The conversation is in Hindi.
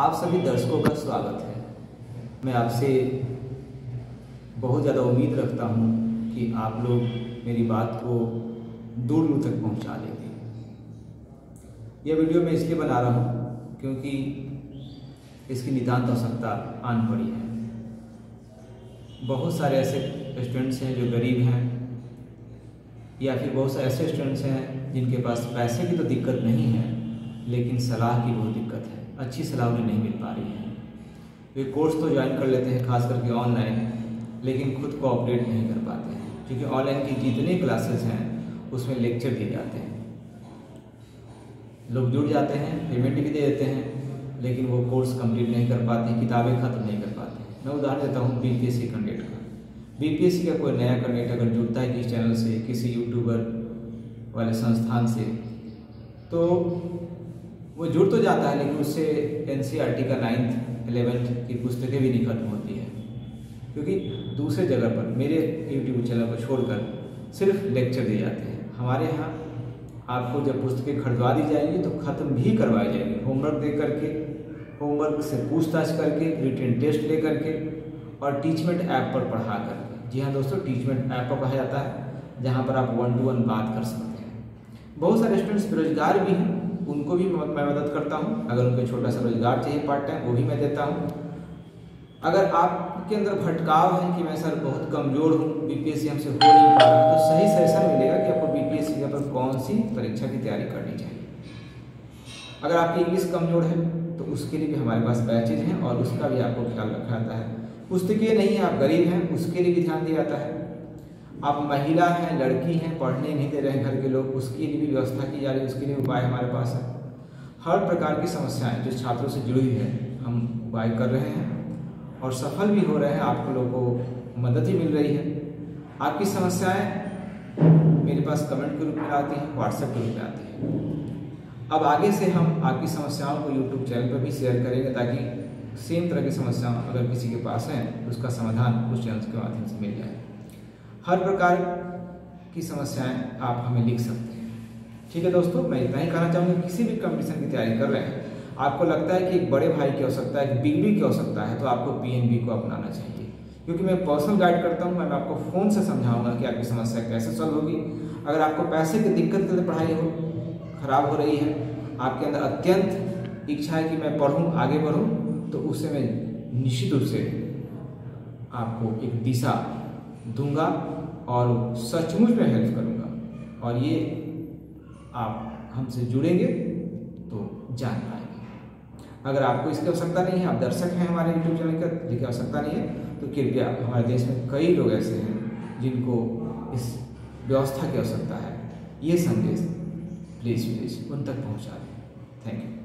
आप सभी दर्शकों का स्वागत है। मैं आपसे बहुत ज़्यादा उम्मीद रखता हूँ कि आप लोग मेरी बात को दूर दूर तक पहुँचा देंगे। यह वीडियो मैं इसलिए बना रहा हूँ क्योंकि इसकी नितांत आवश्यकता आन पड़ी है। बहुत सारे ऐसे स्टूडेंट्स हैं जो गरीब हैं, या फिर बहुत सारे ऐसे स्टूडेंट्स हैं जिनके पास पैसे की तो दिक्कत नहीं है, लेकिन सलाह की बहुत दिक्कत है। अच्छी सलाह उन्हें नहीं मिल पा रही है। वे कोर्स तो ज्वाइन कर लेते हैं, खास करके ऑनलाइन, लेकिन खुद को अपडेट नहीं कर पाते हैं, क्योंकि ऑनलाइन की जितने क्लासेस हैं उसमें लेक्चर दिए जाते हैं। लोग जुड़ जाते हैं, पेमेंट भी दे देते हैं, लेकिन वो कोर्स कंप्लीट नहीं कर पाते, किताबें खत्म नहीं कर पाते। मैं उदाहरण देता हूँ बीपीएससी कैंडिडेट का। बीपीएससी का कोई नया कैंडिडेट अगर जुड़ता है किसी चैनल से, किसी यूट्यूबर वाले संस्थान से, तो वो जुड़ तो जाता है, लेकिन उससे एनसीईआरटी का 9th 11th की पुस्तकें भी नहीं खत्म होती हैं, क्योंकि दूसरे जगह पर मेरे यूट्यूब चैनल को छोड़कर सिर्फ लेक्चर दिए जाते हैं। हमारे यहाँ आपको जब पुस्तकें खरीदवा दी जाएंगी तो ख़त्म भी करवाई जाएंगी, होमवर्क दे करके, होमवर्क से पूछताछ करके, रिटन टेस्ट ले करके और टीचमेंट ऐप पर पढ़ा करके। जी हाँ दोस्तों, टीचमेंट ऐप पर पढ़ाया जाता है, जहाँ पर आप 1-to-1 बात कर सकते हैं। बहुत सारे स्टूडेंट्स बेरोजगार भी हैं, उनको भी मैं मदद करता हूं। अगर उनको छोटा सा रोजगार चाहिए पार्ट टाइम, वो भी मैं देता हूं। अगर आपके अंदर भटकाव है कि मैं सर बहुत कमज़ोर हूं, बीपीएससी हमसे हो नहीं पा रहा, तो सही सजेशन मिलेगा कि आपको बीपीएससी के पर कौन सी परीक्षा की तैयारी करनी चाहिए। अगर आपकी इंग्लिश कमज़ोर है तो उसके लिए भी हमारे पास बैचेज हैं और उसका भी आपको ख्याल रखा जाता है। पुस्तकीय नहीं है, आप गरीब हैं, उसके लिए भी ध्यान दिया जाता है। आप महिला हैं, लड़की हैं, पढ़ने नहीं दे रहे हैं घर के लोग, उसके लिए भी व्यवस्था की जा रही है, उसके लिए उपाय हमारे पास है। हर प्रकार की समस्याएं जो छात्रों से जुड़ी हुई है हम उपाय कर रहे हैं और सफल भी हो रहे हैं, आप लोगों को मदद ही मिल रही है। आपकी समस्याएं मेरे पास कमेंट के रूप में आती हैं, व्हाट्सएप के रूप में आती हैं। अब आगे से हम आपकी समस्याओं को यूट्यूब चैनल पर भी शेयर करेंगे, ताकि सेम तरह की समस्या अगर किसी के पास है तो उसका समाधान उस चैनल के माध्यम से मिल जाए। हर प्रकार की समस्याएं आप हमें लिख सकते हैं। ठीक है दोस्तों, मैं इतना ही कहना चाहूँगा। किसी भी कंपटीशन की तैयारी कर रहे हैं, आपको लगता है कि एक बड़े भाई की आवश्यकता है, एक बिग बी की आवश्यकता है, तो आपको पीएनबी को अपनाना चाहिए, क्योंकि मैं पर्सनल गाइड करता हूँ। मैं आपको फ़ोन से समझाऊंगा कि आपकी समस्या कैसे सॉल्व होगी। अगर आपको पैसे की दिक्कत के लिए पढ़ाई हो खराब हो रही है, आपके अंदर अत्यंत इच्छा है कि मैं पढ़ूँ, आगे बढ़ूँ, तो उससे मैं निश्चित रूप से आपको एक दिशा दूंगा और सचमुच में हेल्प करूंगा। और ये आप हमसे जुड़ेंगे तो जान पाएंगे। अगर आपको इसकी आवश्यकता नहीं है, आप दर्शक हैं हमारे यूट्यूब चैनल का, लेकिन आवश्यकता नहीं है, तो कृपया, हमारे देश में कई लोग ऐसे हैं जिनको इस व्यवस्था की आवश्यकता है, ये संदेश प्लीज़ प्लीज़ उन तक पहुंचा दें। Thank you.